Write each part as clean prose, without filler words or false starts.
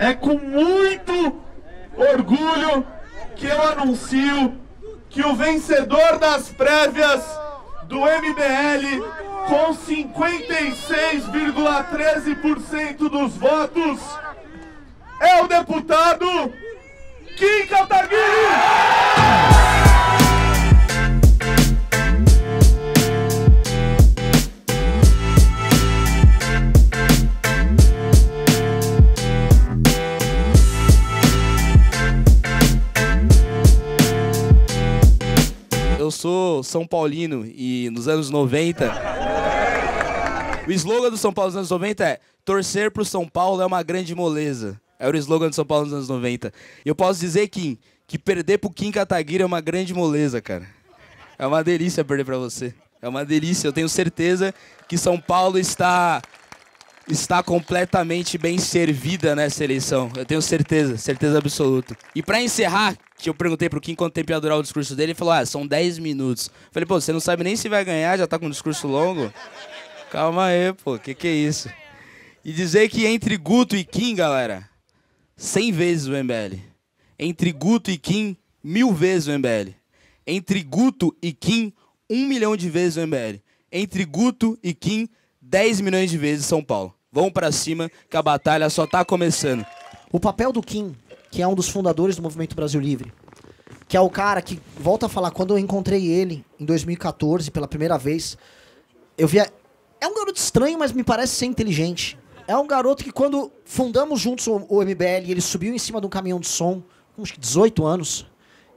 É com muito orgulho que eu anuncio que o vencedor das prévias do MBL, com 56,13% dos votos, é o deputado Kim Kataguiri! Eu sou São Paulino e nos anos 90, o slogan do São Paulo nos anos 90 é "Torcer pro São Paulo é uma grande moleza". Era o slogan do São Paulo nos anos 90. E eu posso dizer, Kim, que perder pro Kim Kataguiri é uma grande moleza, cara. É uma delícia perder pra você. É uma delícia. Eu tenho certeza que São Paulo está completamente bem servida nessa eleição. Eu tenho certeza, certeza absoluta. E pra encerrar, que eu perguntei pro Kim quanto tempo ia durar o discurso dele, ele falou, são 10 minutos. Eu falei, pô, você não sabe nem se vai ganhar, já tá com um discurso longo? Calma aí, pô, que é isso? E dizer que entre Guto e Kim, galera, 100 vezes o MBL. Entre Guto e Kim, 1000 vezes o MBL. Entre Guto e Kim, 1 milhão de vezes o MBL. Entre Guto e Kim, 10 milhões de vezes São Paulo. Vão pra cima, que a batalha só tá começando. O papel do Kim, que é um dos fundadores do Movimento Brasil Livre, que é o cara que, volta a falar, quando eu encontrei ele em 2014, pela primeira vez, eu via... É um garoto estranho, mas me parece ser inteligente. É um garoto que, quando fundamos juntos o MBL, ele subiu em cima de um caminhão de som, com uns 18 anos,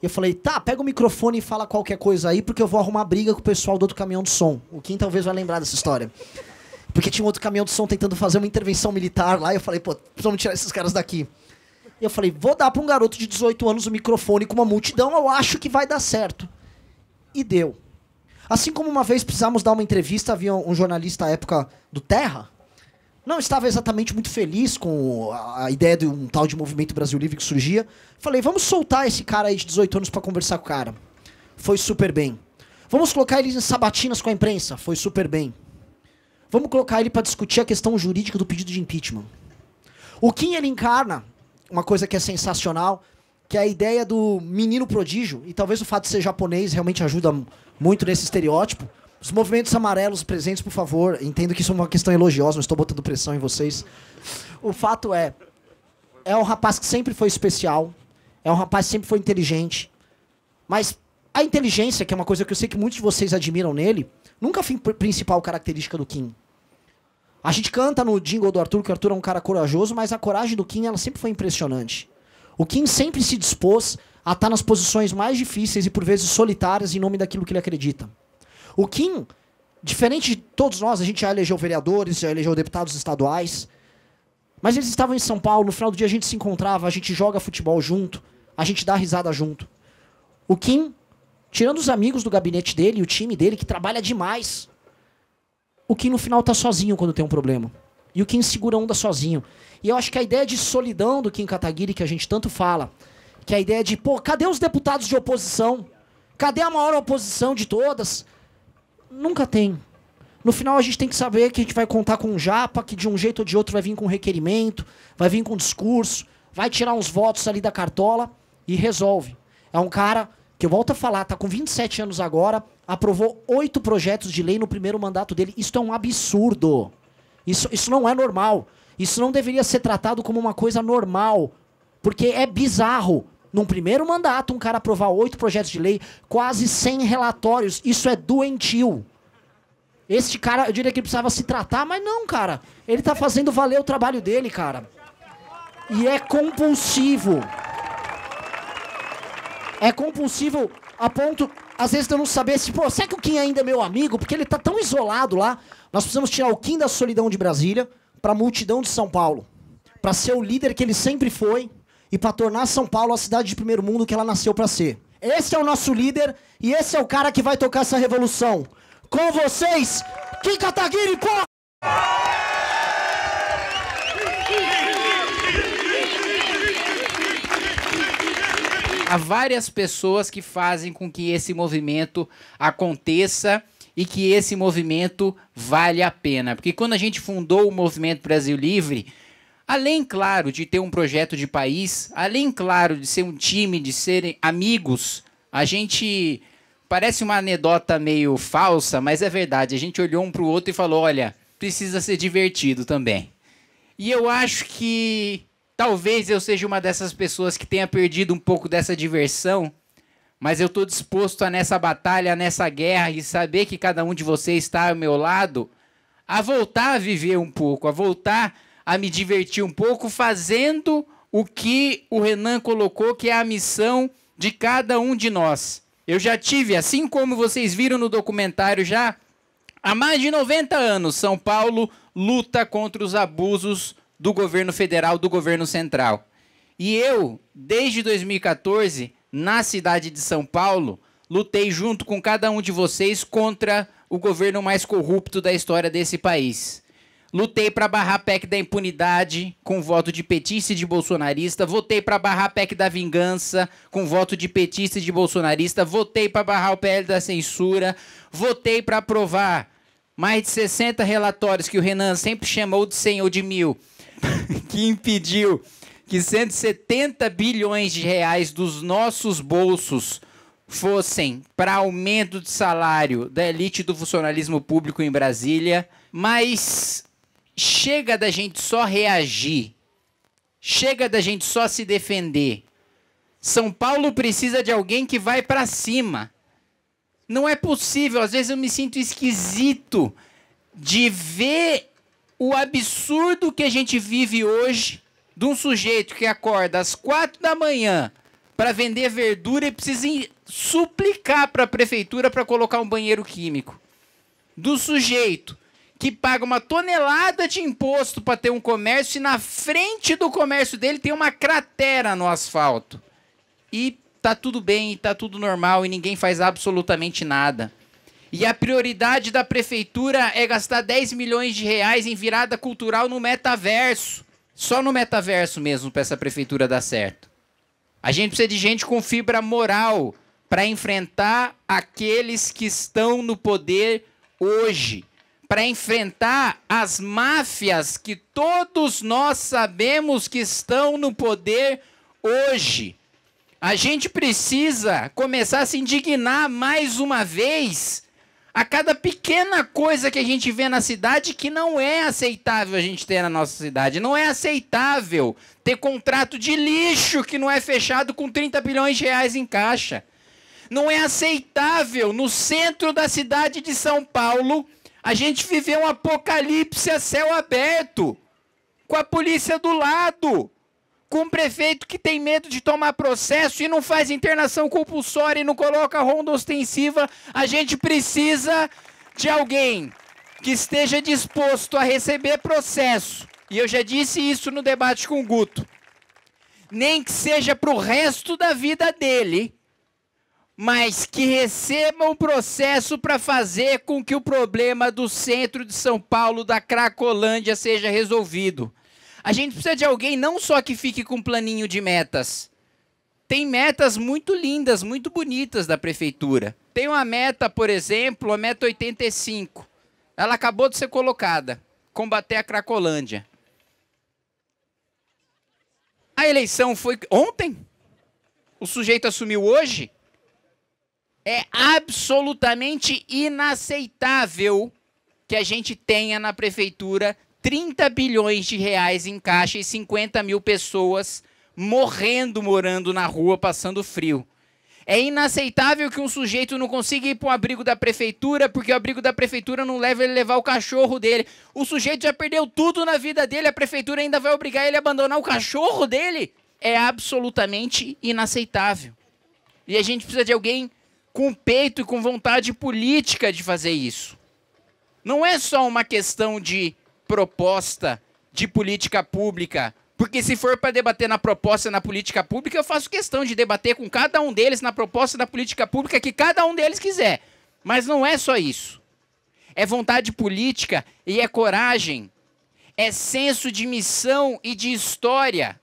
e eu falei, tá, pega o microfone e fala qualquer coisa aí, porque eu vou arrumar briga com o pessoal do outro caminhão de som. O Kim talvez vai lembrar dessa história. Porque tinha um outro caminhão de som tentando fazer uma intervenção militar lá, e eu falei, pô, precisamos tirar esses caras daqui. E eu falei, vou dar pra um garoto de 18 anos um microfone com uma multidão, eu acho que vai dar certo. E deu. Assim como uma vez precisamos dar uma entrevista, havia um jornalista à época do Terra, não estava exatamente muito feliz com a ideia de um tal de Movimento Brasil Livre que surgia. Falei, vamos soltar esse cara aí de 18 anos pra conversar com o cara. Foi super bem. Vamos colocar eles em sabatinas com a imprensa. Foi super bem. Vamos colocar ele pra discutir a questão jurídica do pedido de impeachment. O Kim, ele encarna uma coisa que é sensacional, que é a ideia do menino prodígio, e talvez o fato de ser japonês realmente ajuda muito nesse estereótipo. Os movimentos amarelos presentes, por favor, entendo que isso é uma questão elogiosa, não estou botando pressão em vocês. O fato é, é um rapaz que sempre foi especial, é um rapaz que sempre foi inteligente, mas a inteligência, que é uma coisa que eu sei que muitos de vocês admiram nele, nunca foi a principal característica do Kim. A gente canta no jingle do Arthur que o Arthur é um cara corajoso, mas a coragem do Kim, ela sempre foi impressionante. O Kim sempre se dispôs a estar nas posições mais difíceis e por vezes solitárias em nome daquilo que ele acredita. O Kim, diferente de todos nós, a gente já elegeu vereadores, já elegeu deputados estaduais, mas eles estavam em São Paulo, no final do dia a gente se encontrava, a gente joga futebol junto, a gente dá risada junto. O Kim, tirando os amigos do gabinete dele e o time dele, que trabalha demais, o Kim no final tá sozinho quando tem um problema. E o Kim segura a onda sozinho. E eu acho que a ideia de solidão do Kim Kataguiri, que a gente tanto fala, que é a ideia de, pô, cadê os deputados de oposição? Cadê a maior oposição de todas? Nunca tem. No final a gente tem que saber que a gente vai contar com um japa, que de um jeito ou de outro vai vir com requerimento, vai vir com discurso, vai tirar uns votos ali da cartola e resolve. É um cara que, eu volto a falar, tá com 27 anos agora, aprovou 8 projetos de lei no primeiro mandato dele. Isso é um absurdo. Isso não é normal. Isso não deveria ser tratado como uma coisa normal. Porque é bizarro. Num primeiro mandato, um cara aprovar 8 projetos de lei, quase 100 relatórios. Isso é doentio. Este cara, eu diria que ele precisava se tratar, mas não, cara. Ele tá fazendo valer o trabalho dele, cara. E é compulsivo. É compulsivo a ponto, às vezes, de eu não saber se, pô, será que o Kim ainda é meu amigo? Porque ele tá tão isolado lá. Nós precisamos tirar o Kim da solidão de Brasília pra multidão de São Paulo. Pra ser o líder que ele sempre foi e pra tornar São Paulo a cidade de primeiro mundo que ela nasceu pra ser. Esse é o nosso líder e esse é o cara que vai tocar essa revolução. Com vocês, Kim Kataguiri, porra! Há várias pessoas que fazem com que esse movimento aconteça e que esse movimento vale a pena. Porque quando a gente fundou o Movimento Brasil Livre, além, claro, de ter um projeto de país, além, claro, de ser um time, de serem amigos, a gente... Parece uma anedota meio falsa, mas é verdade. A gente olhou um para o outro e falou, olha, precisa ser divertido também. E eu acho que talvez eu seja uma dessas pessoas que tenha perdido um pouco dessa diversão, mas eu estou disposto a, nessa batalha, nessa guerra, e saber que cada um de vocês está ao meu lado, a voltar a viver um pouco, a voltar a me divertir um pouco, fazendo o que o Renan colocou, que é a missão de cada um de nós. Eu já tive, assim como vocês viram no documentário, já há mais de 90 anos, São Paulo luta contra os abusos do governo federal, do governo central. E eu, desde 2014, na cidade de São Paulo, lutei junto com cada um de vocês contra o governo mais corrupto da história desse país. Lutei para barrar a PEC da impunidade, com voto de petista e de bolsonarista. Votei para barrar a PEC da vingança, com voto de petista e de bolsonarista. Votei para barrar o PL da censura. Votei para aprovar mais de 60 relatórios que o Renan sempre chamou de 100 ou de 1000, que impediu que 170 bilhões de reais dos nossos bolsos fossem para aumento de salário da elite do funcionalismo público em Brasília. Mas... chega da gente só reagir, chega da gente só se defender. São Paulo precisa de alguém que vai pra cima. Não é possível, às vezes eu me sinto esquisito de ver o absurdo que a gente vive hoje, de um sujeito que acorda às 4 da manhã para vender verdura e precisa suplicar pra prefeitura para colocar um banheiro químico. Do sujeito que paga uma tonelada de imposto para ter um comércio e na frente do comércio dele tem uma cratera no asfalto. E tá tudo bem, tá tudo normal e ninguém faz absolutamente nada. E a prioridade da prefeitura é gastar 10 milhões de reais em virada cultural no metaverso. Só no metaverso mesmo para essa prefeitura dar certo. A gente precisa de gente com fibra moral para enfrentar aqueles que estão no poder hoje, para enfrentar as máfias que todos nós sabemos que estão no poder hoje. A gente precisa começar a se indignar mais uma vez a cada pequena coisa que a gente vê na cidade que não é aceitável a gente ter na nossa cidade. Não é aceitável ter contrato de lixo que não é fechado com 30 bilhões de reais em caixa. Não é aceitável no centro da cidade de São Paulo a gente viveu um apocalipse a céu aberto, com a polícia do lado, com um prefeito que tem medo de tomar processo e não faz internação compulsória e não coloca ronda ostensiva. A gente precisa de alguém que esteja disposto a receber processo. E eu já disse isso no debate com o Guto. Nem que seja para o resto da vida dele, mas que recebam um processo para fazer com que o problema do centro de São Paulo, da Cracolândia, seja resolvido. A gente precisa de alguém não só que fique com um planinho de metas. Tem metas muito lindas, muito bonitas da prefeitura. Tem uma meta, por exemplo, a meta 85. Ela acabou de ser colocada, combater a Cracolândia. A eleição foi ontem? O sujeito assumiu hoje? É absolutamente inaceitável que a gente tenha na prefeitura 30 bilhões de reais em caixa e 50 mil pessoas morrendo, morando na rua, passando frio. É inaceitável que um sujeito não consiga ir para o abrigo da prefeitura porque o abrigo da prefeitura não leva ele levar o cachorro dele. O sujeito já perdeu tudo na vida dele, a prefeitura ainda vai obrigar ele a abandonar o cachorro dele? É absolutamente inaceitável. E a gente precisa de alguém com peito e com vontade política de fazer isso. Não é só uma questão de proposta de política pública, porque se for para debater na proposta na política pública, eu faço questão de debater com cada um deles na proposta da política pública que cada um deles quiser. Mas não é só isso. É vontade política e é coragem, é senso de missão e de história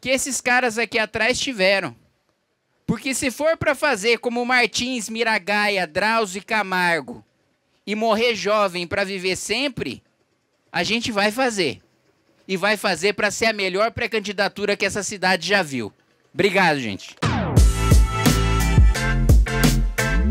que esses caras aqui atrás tiveram. Porque se for para fazer como Martins, Miragaia, Drauzio e Camargo e morrer jovem para viver sempre, a gente vai fazer. e vai fazer para ser a melhor pré-candidatura que essa cidade já viu. Obrigado, gente.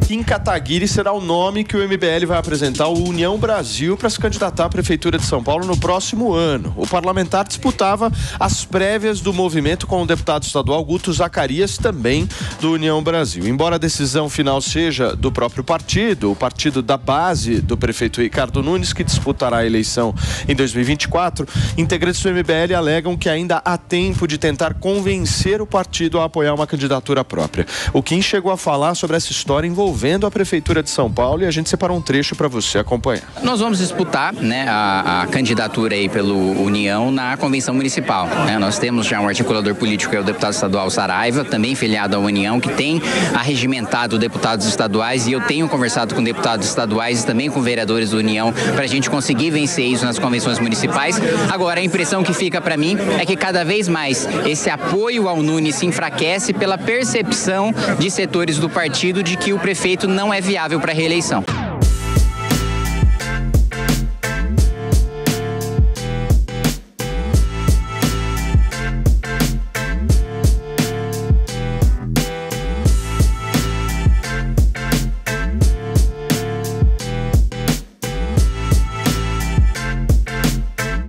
Kim Kataguiri será o nome que o MBL vai apresentar ao União Brasil para se candidatar à Prefeitura de São Paulo no próximo ano. O parlamentar disputava as prévias do movimento com o deputado estadual Guto Zacarias, também do União Brasil. Embora a decisão final seja do próprio partido, o partido da base do prefeito Ricardo Nunes, que disputará a eleição em 2024, integrantes do MBL alegam que ainda há tempo de tentar convencer o partido a apoiar uma candidatura própria. O Kim chegou a falar sobre essa história envolvendo a Prefeitura de São Paulo e a gente separou um trecho para você acompanhar. Nós vamos disputar, né, a candidatura aí pelo União na Convenção Municipal, né? Nós temos já um articulador político, que é o deputado estadual Saraiva, também filiado à União, que tem arregimentado deputados estaduais, e eu tenho conversado com deputados estaduais e também com vereadores do União para a gente conseguir vencer isso nas convenções municipais. Agora, a impressão que fica para mim é que cada vez mais esse apoio ao Nunes se enfraquece pela percepção de setores do partido de que o prefeito não é viável para reeleição.